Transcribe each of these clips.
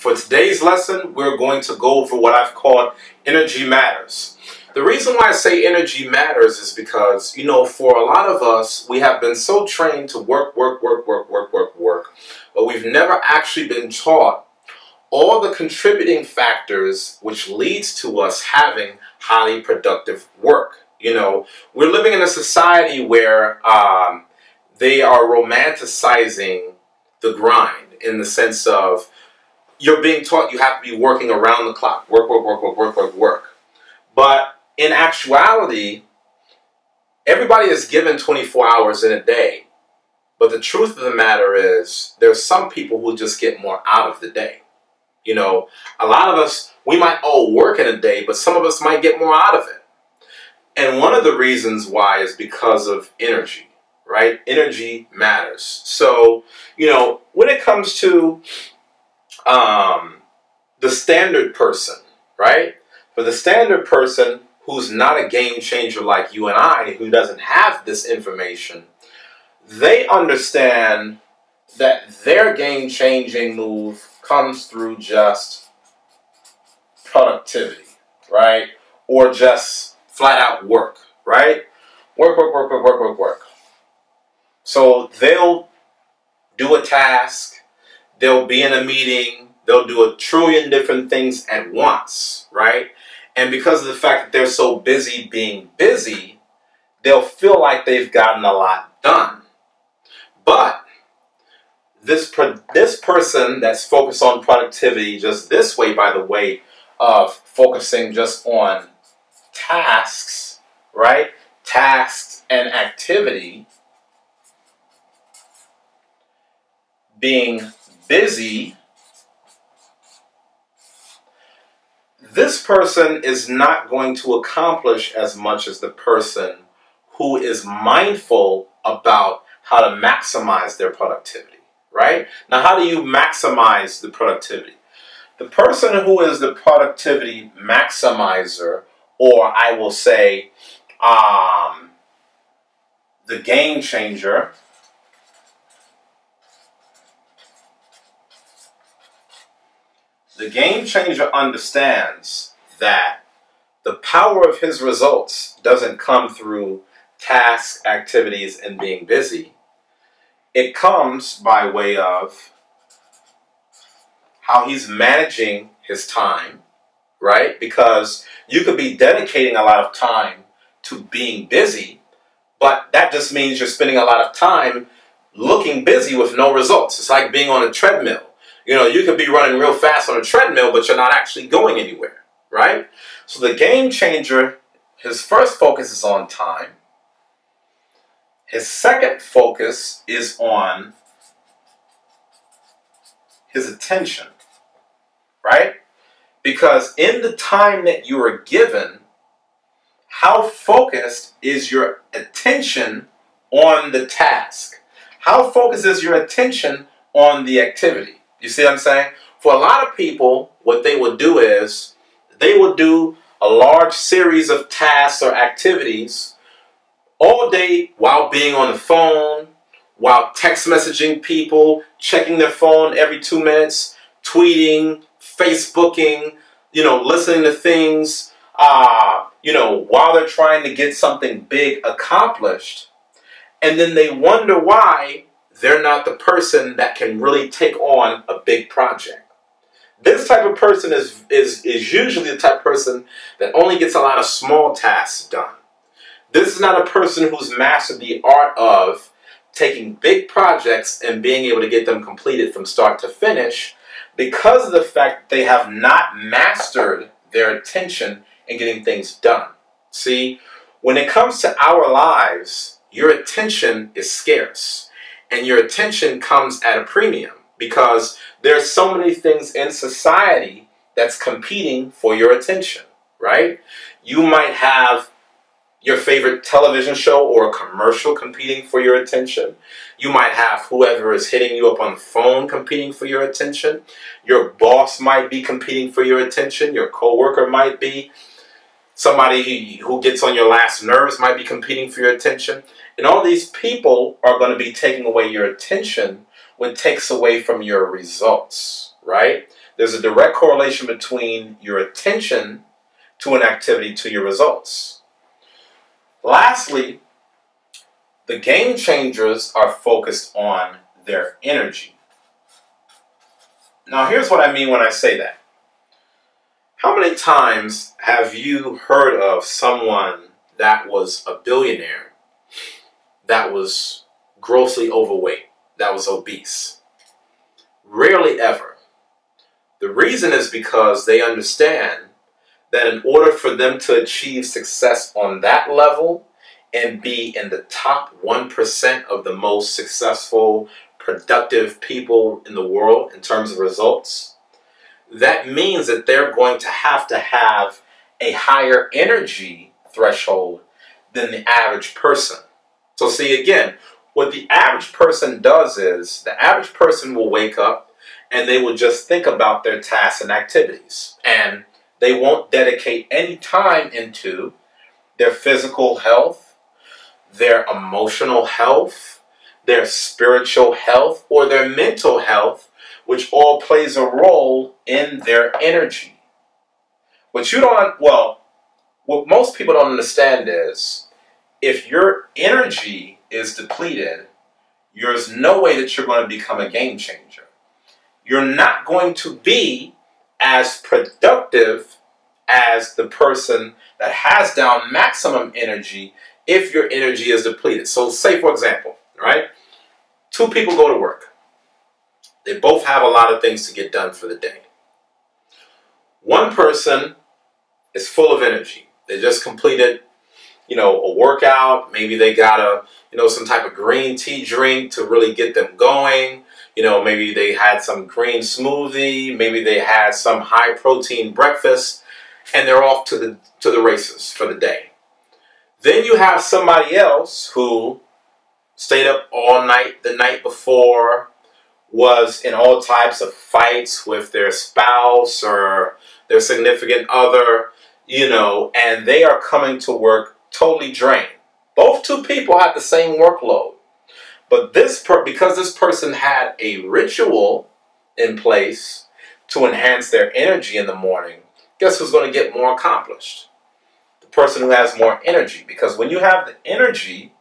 For today's lesson, we're going to go over what I've called energy matters. The reason why I say energy matters is because, you know, for a lot of us, we have been so trained to work, but we've never actually been taught all the contributing factors which leads to us having highly productive work. You know, we're living in a society where they are romanticizing the grind in the sense of you're being taught you have to be working around the clock, work. But in actuality, everybody is given 24 hours in a day. But the truth of the matter is there's some people who just get more out of the day. You know, a lot of us, we might all work in a day, but some of us might get more out of it. And one of the reasons why is because of energy, right? Energy matters. So, you know, when it comes to the standard person, right? For the standard person who's not a game changer like you and I, who doesn't have this information, they understand that their game-changing move comes through just productivity, right? Or just flat-out work, right? Work. So they'll do a task, they'll be in a meeting, they'll do a trillion different things at once, right? And because of the fact that they're so busy being busy, they'll feel like they've gotten a lot done. But this person that's focused on productivity just this way, by the way, of focusing just on tasks, right? Tasks and activity, being busy, this person is not going to accomplish as much as the person who is mindful about how to maximize their productivity, right? Now, how do you maximize the productivity? The person who is the productivity maximizer, or I will say the game changer, the game changer understands that the power of his results doesn't come through tasks, activities, and being busy. It comes by way of how he's managing his time, right? Because you could be dedicating a lot of time to being busy, but that just means you're spending a lot of time looking busy with no results. It's like being on a treadmill. You know, you could be running real fast on a treadmill, but you're not actually going anywhere, right? So the game changer, his first focus is on time. His second focus is on his attention, right? Because in the time that you are given, how focused is your attention on the task? How focused is your attention on the activity? You see what I'm saying? For a lot of people, what they will do is they will do a large series of tasks or activities all day while being on the phone, while text messaging people, checking their phone every 2 minutes, tweeting, Facebooking, you know, listening to things, you know, while they're trying to get something big accomplished. And then they wonder why they're not the person that can really take on a big project. This type of person is usually the type of person that only gets a lot of small tasks done. This is not a person who's mastered the art of taking big projects and being able to get them completed from start to finish because of the fact that they have not mastered their attention in getting things done. See, when it comes to our lives, your attention is scarce. And your attention comes at a premium because there's so many things in society that's competing for your attention, right? You might have your favorite television show or a commercial competing for your attention. You might have whoever is hitting you up on the phone competing for your attention. Your boss might be competing for your attention. Your coworker might be. Somebody who gets on your last nerves might be competing for your attention. And all these people are going to be taking away your attention, which takes away from your results, right? There's a direct correlation between your attention to an activity to your results. Lastly, the game changers are focused on their energy. Now, here's what I mean when I say that. How many times have you heard of someone that was a billionaire, that was grossly overweight, that was obese? Rarely ever. The reason is because they understand that in order for them to achieve success on that level and be in the top 1% of the most successful, productive people in the world in terms of results, that means that they're going to have a higher energy threshold than the average person. So see, again, what the average person does is the average person will wake up and they will just think about their tasks and activities, and they won't dedicate any time into their physical health, their emotional health, their spiritual health, or their mental health, which all plays a role in their energy. What most people don't understand is if your energy is depleted, there's no way that you're going to become a game changer. You're not going to be as productive as the person that has down maximum energy if your energy is depleted. So say, for example, right? Two people go to work. They both have a lot of things to get done for the day. One person is full of energy. They just completed, a workout. Maybe they got some type of green tea drink to really get them going. Maybe they had some green smoothie. Maybe they had some high protein breakfast, and they're off to the races for the day. Then you have somebody else who stayed up all night the night before, was in all types of fights with their spouse or their significant other, and they are coming to work totally drained. Both two people have the same workload. But because this person had a ritual in place to enhance their energy in the morning, guess who's going to get more accomplished? The person who has more energy. Because when you have the energy,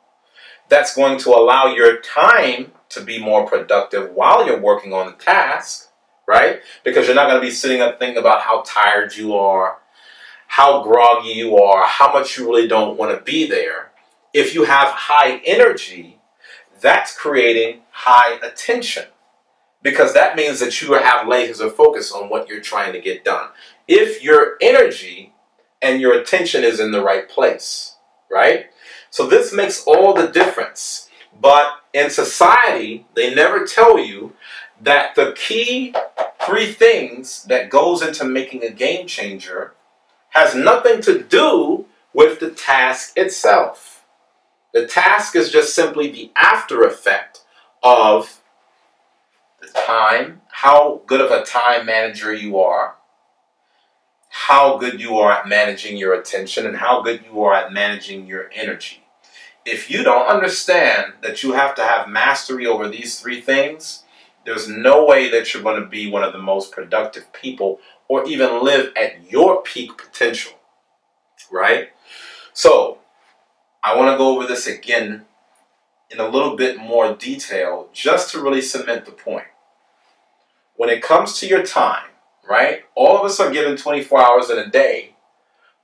that's going to allow your time to be more productive while you're working on the task, right? Because you're not going to be sitting up thinking about how tired you are, how groggy you are, how much you really don't want to be there. If you have high energy, that's creating high attention, because that means that you have laser focus on what you're trying to get done. If your energy and your attention is in the right place, right? So this makes all the difference. But in society, they never tell you that the key three things that goes into making a game changer has nothing to do with the task itself. The task is just simply the after effect of the time, how good of a time manager you are, how good you are at managing your attention, and how good you are at managing your energy. If you don't understand that you have to have mastery over these three things, there's no way that you're going to be one of the most productive people or even live at your peak potential, right? So I want to go over this again in a little bit more detail just to really cement the point. When it comes to your time, right? All of us are given 24 hours in a day,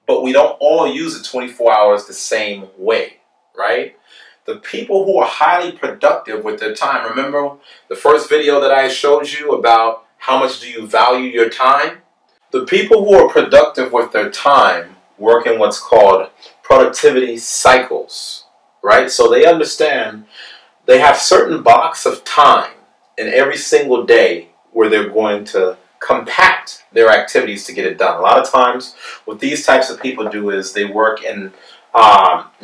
but we don't all use the 24 hours the same way, right? The people who are highly productive with their time, remember the first video that I showed you about how much do you value your time? The people who are productive with their time work in what's called productivity cycles, right? So they understand they have certain blocks of time in every single day where they're going to compact their activities to get it done. A lot of times what these types of people do is they work in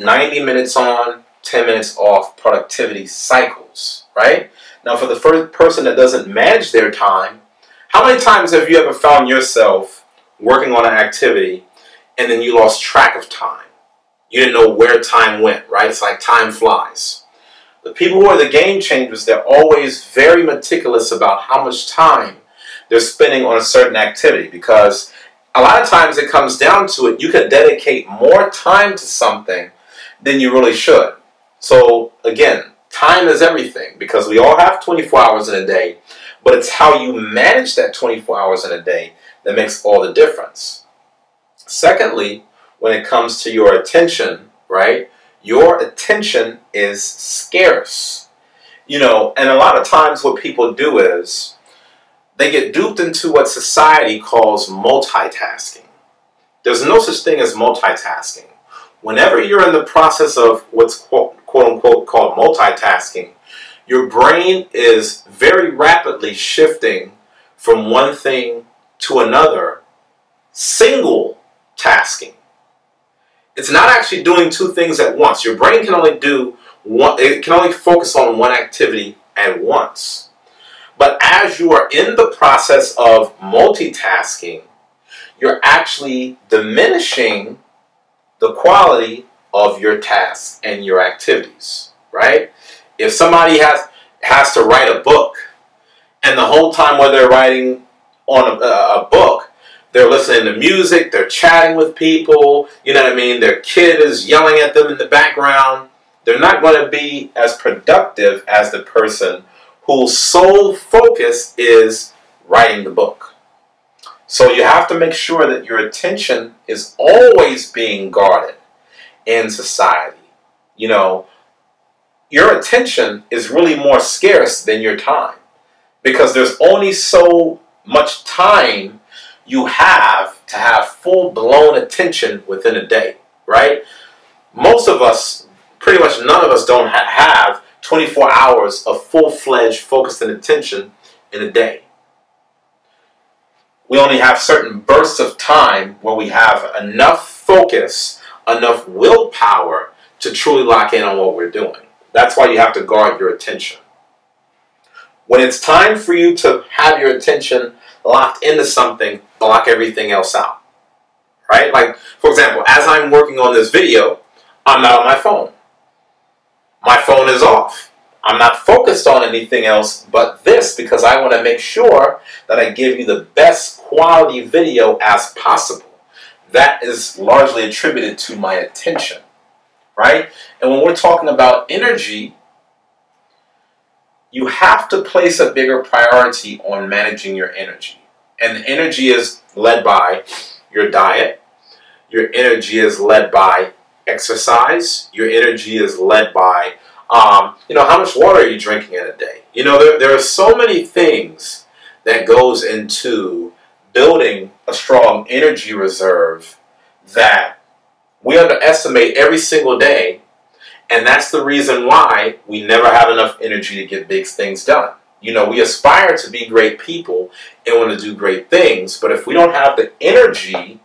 90 minutes on, 10 minutes off productivity cycles, right? Now for the first person that doesn't manage their time, how many times have you ever found yourself working on an activity and then you lost track of time? You didn't know where time went, right? It's like time flies. The people who are the game changers, they're always very meticulous about how much time they're spending on a certain activity, because a lot of times it comes down to it, you could dedicate more time to something than you really should. So again, time is everything, because we all have 24 hours in a day, but it's how you manage that 24 hours in a day that makes all the difference. Secondly, when it comes to your attention, right, your attention is scarce. You know, and a lot of times what people do is they get duped into what society calls multitasking. There's no such thing as multitasking. Whenever you're in the process of what's quote-unquote called multitasking, your brain is very rapidly shifting from one thing to another, single tasking. It's not actually doing two things at once. Your brain can only do one, it can only focus on one activity at once. But as you are in the process of multitasking, you're actually diminishing the quality of your tasks and your activities, right? If somebody has to write a book, and the whole time while they're writing on a book, they're listening to music, they're chatting with people, you know what I mean? Their kid is yelling at them in the background. They're not going to be as productive as the person whose sole focus is writing the book. So you have to make sure that your attention is always being guarded in society. You know, your attention is really more scarce than your time, because there's only so much time you have to have full-blown attention within a day, right? Most of us, pretty much none of us, don't have 24 hours of full-fledged focused and attention in a day. We only have certain bursts of time where we have enough focus, enough willpower to truly lock in on what we're doing. That's why you have to guard your attention. When it's time for you to have your attention locked into something, block everything else out, right? Like, for example, as I'm working on this video, I'm not on my phone. My phone is off. I'm not focused on anything else but this, because I want to make sure that I give you the best quality video as possible. That is largely attributed to my attention, right? And when we're talking about energy, you have to place a bigger priority on managing your energy. And the energy is led by your diet. Your energy is led by exercise. Your energy is led by, you know, how much water are you drinking in a day? You know, there are so many things that goes into building a strong energy reserve that we underestimate every single day. And that's the reason why we never have enough energy to get big things done. You know, we aspire to be great people and want to do great things, but if we don't have the energy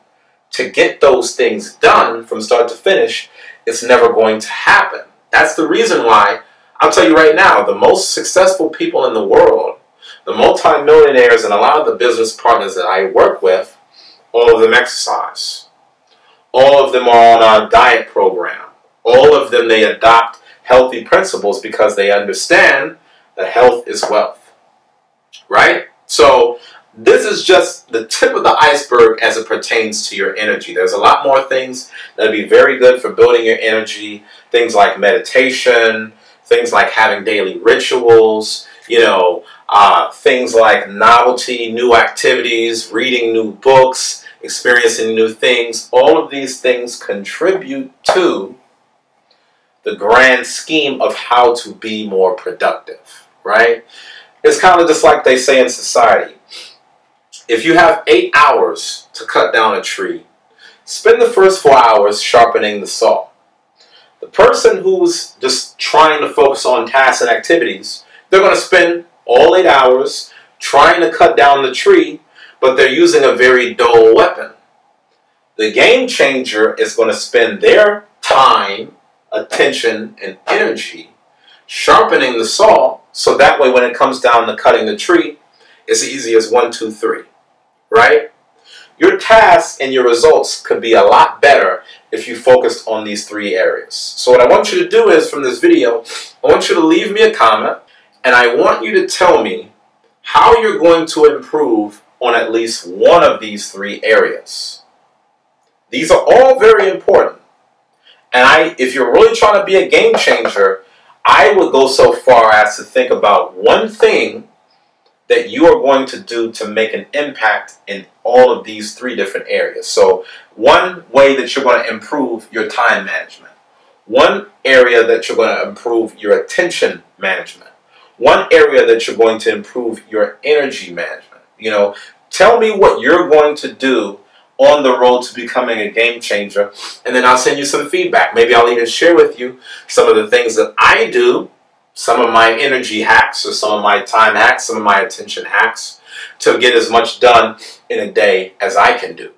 to get those things done from start to finish, it's never going to happen. That's the reason why, I'll tell you right now, the most successful people in the world, the multimillionaires and a lot of the business partners that I work with, all of them exercise. All of them are on a diet program. All of them, they adopt healthy principles because they understand that health is wealth, right? So this is just the tip of the iceberg as it pertains to your energy. There's a lot more things that would be very good for building your energy, things like meditation, things like having daily rituals, you know, things like novelty, new activities, reading new books, experiencing new things. All of these things contribute to the grand scheme of how to be more productive, right? It's kind of just like they say in society. If you have 8 hours to cut down a tree, spend the first 4 hours sharpening the saw. The person who's just trying to focus on tasks and activities, they're going to spend all 8 hours trying to cut down the tree, but they're using a very dull weapon. The game changer is going to spend their time, attention, and energy sharpening the saw, so that way when it comes down to cutting the tree, it's easy as 1, 2, 3, right? Your tasks and your results could be a lot better if you focused on these 3 areas. So what I want you to do is, from this video, I want you to leave me a comment, and I want you to tell me how you're going to improve on at least one of these three areas. These are all very important. And if you're really trying to be a game changer, I would go so far as to think about one thing that you are going to do to make an impact in all of these three different areas. So one way that you're going to improve your time management, one area that you're going to improve your attention management, one area that you're going to improve your energy management. You know, tell me what you're going to do on the road to becoming a game changer, and then I'll send you some feedback. Maybe I'll even share with you some of the things that I do, some of my energy hacks or some of my time hacks, some of my attention hacks, to get as much done in a day as I can do.